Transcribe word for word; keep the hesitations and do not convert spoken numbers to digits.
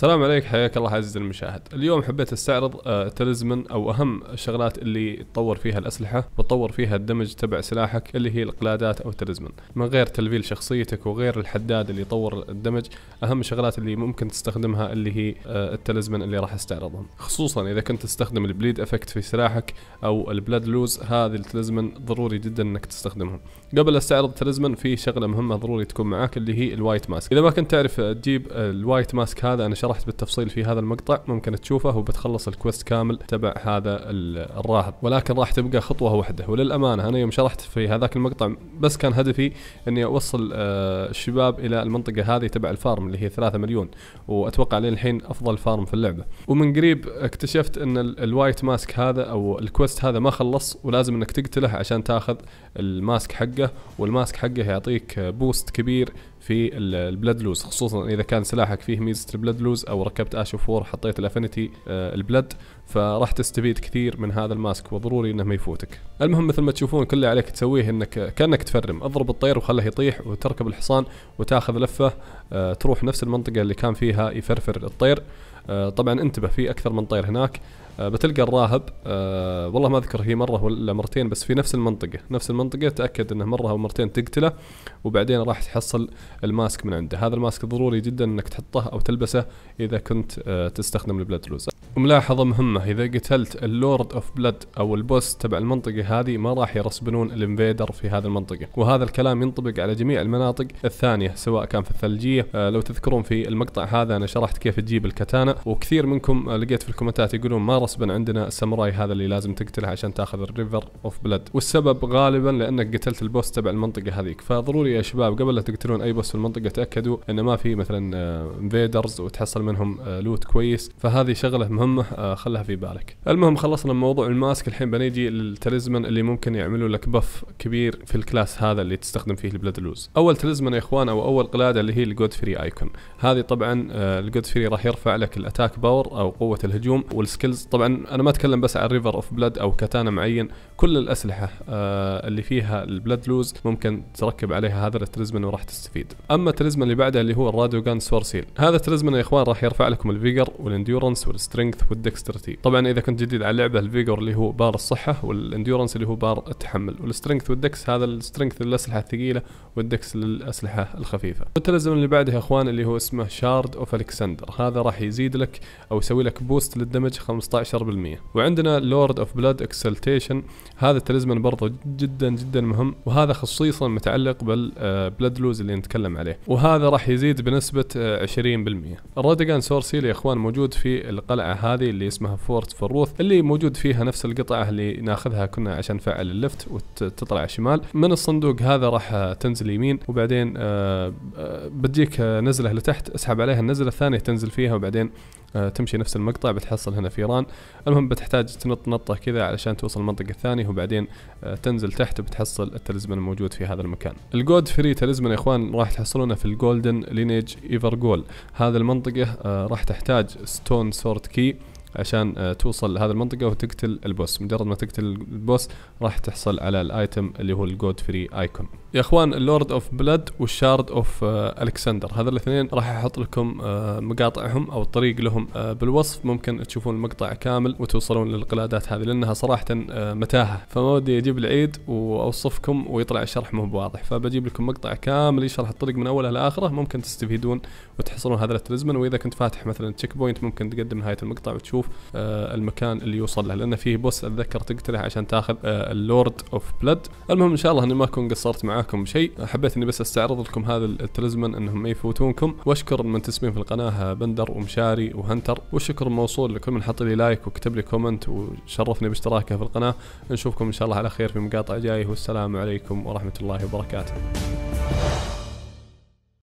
السلام عليك، حياك الله عزيزي المشاهد. اليوم حبيت استعرض آه تلزمن او اهم الشغلات اللي تطور فيها الاسلحه وتطور فيها الدمج تبع سلاحك، اللي هي القلادات او تلزمن. من غير تلفيل شخصيتك وغير الحداد اللي يطور الدمج، اهم الشغلات اللي ممكن تستخدمها اللي هي آه التلزمن اللي راح استعرضهم، خصوصا اذا كنت تستخدم البليد افكت في سلاحك او البلاد لوز. هذه التلزمن ضروري جدا انك تستخدمهم. قبل استعرض تلزمن في شغله مهمه ضروري تكون معاك اللي هي الوايت ماسك. اذا ما كنت تعرف تجيب الوايت ماسك، هذا انا شرحت بالتفصيل في هذا المقطع، ممكن تشوفه وبتخلص الكويست كامل تبع هذا الراهب، ولكن راح تبقى خطوه وحده. وللامانه انا يوم شرحت في هذاك المقطع بس كان هدفي اني اوصل الشباب الى المنطقه هذه تبع الفارم اللي هي ثلاثة مليون، واتوقع لين الحين افضل فارم في اللعبه. ومن قريب اكتشفت ان الوايت ماسك هذا او الكويست هذا ما خلص، ولازم انك تقتله عشان تاخذ الماسك حقه، والماسك حقه يعطيك بوست كبير في البلاد لوز، خصوصا اذا كان سلاحك فيه ميزه البلاد لوز او ركبت اش اوف وور، حطيت الافينيتي البلاد، فراح تستفيد كثير من هذا الماسك وضروري انه ما يفوتك. المهم مثل ما تشوفون كل اللي عليك تسويه انك كانك تفرم، اضرب الطير وخله يطيح وتركب الحصان وتاخذ لفه تروح نفس المنطقه اللي كان فيها يفرفر الطير. طبعا انتبه في اكثر من طير هناك، بتلقى الراهب أه والله ما اذكر هي مره ولا مرتين بس في نفس المنطقه، نفس المنطقه تاكد انه مره او مرتين تقتله وبعدين راح تحصل الماسك من عنده. هذا الماسك ضروري جدا انك تحطه او تلبسه اذا كنت أه تستخدم البلاد لوز. وملاحظه مهمه، اذا قتلت اللورد اوف بلاد او البوس تبع المنطقه هذه ما راح يرسبنون الانفيدر في هذه المنطقه، وهذا الكلام ينطبق على جميع المناطق الثانيه سواء كان في الثلجيه. أه لو تذكرون في المقطع هذا انا شرحت كيف تجيب الكتانه، وكثير منكم لقيت في الكومنتات يقولون ما رسبا عندنا الساموراي هذا اللي لازم تقتله عشان تاخذ الريفر اوف بلاد، والسبب غالبا لانك قتلت البوس تبع المنطقه هذيك. فضروري يا شباب قبل لا تقتلون اي بوس في المنطقه تاكدوا انه ما في مثلا انفيدرز وتحصل منهم لوت كويس، فهذه شغله مهمه خلها في بالك. المهم خلصنا من موضوع الماسك، الحين بنيجي للتلزمن اللي ممكن يعملوا لك بف كبير في الكلاس هذا اللي تستخدم فيه البلاد لوز. اول تلزمن يا اخوان او اول قلاده اللي هي الجودفري ايكون. هذه طبعا الجودفري راح يرفع لك الاتاك باور او قوه الهجوم والسكيلز. طبعا انا ما اتكلم بس عن ريفر اوف بلاد او كاتانا معين، كل الاسلحه آه اللي فيها البلاد لوز ممكن تركب عليها هذا التلزمن وراح تستفيد. اما التلزمن اللي بعده اللي هو الرادوغان سورسيل، هذا التلزمن يا اخوان راح يرفع لكم الفيجر والانديورنس والسترينث والدكسترتي. طبعا اذا كنت جديد على اللعبه الفيجر اللي هو بار الصحه، والانديورنس اللي هو بار التحمل، والسترينث والدكس هذا السترينث للاسلحه الثقيله والدكس للاسلحه الخفيفه. والتلزمن اللي بعده يا اخوان اللي هو اسمه شارد اوف الكسندر، هذا راح يزيد لك او يسوي لك بوست للدمج خمسة عشر بالمئة. وعندنا لورد اوف بلاد اكسلتيشن، هذا التلزمن برضه جدا جدا مهم، وهذا خصيصا متعلق بالبلاد لوز اللي نتكلم عليه، وهذا راح يزيد بنسبه عشرين بالمئة. الرادغان سورسيل يا اخوان موجود في القلعه هذه اللي اسمها فورت فروث، اللي موجود فيها نفس القطعه اللي ناخذها كنا عشان نفعل اللفت وتطلع شمال. من الصندوق هذا راح تنزل يمين وبعدين بتجيك نزله لتحت، اسحب عليها النزله الثانيه تنزل فيها وبعدين تمشي نفس المقطع بتحصل هنا فيران. المهم بتحتاج تنط نطه كذا علشان توصل المنطقه الثانيه وبعدين تنزل تحت بتحصل التلزمن الموجود في هذا المكان. الجود فري تلزمن يا اخوان راح تحصلونه في الجولدن لينيج ايفرجول، هذا المنطقه راح تحتاج ستون سورد كي عشان توصل لهذه المنطقه وتقتل البوس. مجرد ما تقتل البوس راح تحصل على الايتم اللي هو الجود فري ايكون. يا اخوان اللورد اوف بلاد والشارد اوف الكسندر هذا الاثنين راح احط لكم مقاطعهم او الطريق لهم بالوصف، ممكن تشوفون المقطع كامل وتوصلون للقلادات هذه لانها صراحه متاهه، فما ودي اجيب العيد واوصفكم ويطلع الشرح مو بواضح، فبجيب لكم مقطع كامل يشرح الطريق من اوله لاخره، ممكن تستفيدون وتحصلون هذا التلزمن. واذا كنت فاتح مثلا تشيك بوينت ممكن تقدم نهايه المقطع وتشوف المكان اللي يوصل له، لان فيه بوس اتذكر تقتله عشان تاخذ اللورد اوف بلاد. المهم ان شاء الله اني ما اكون قصرت معاكم شيء، حبيت اني بس استعرض لكم هذا التلزمن انهم ما يفوتونكم. واشكر المنتسبين في القناه بندر ومشاري وهنتر، والشكر موصول لكل من حط لي لايك وكتب لي كومنت وشرفني باشتراكه في القناه. نشوفكم ان شاء الله على خير في مقاطع جايه، والسلام عليكم ورحمه الله وبركاته.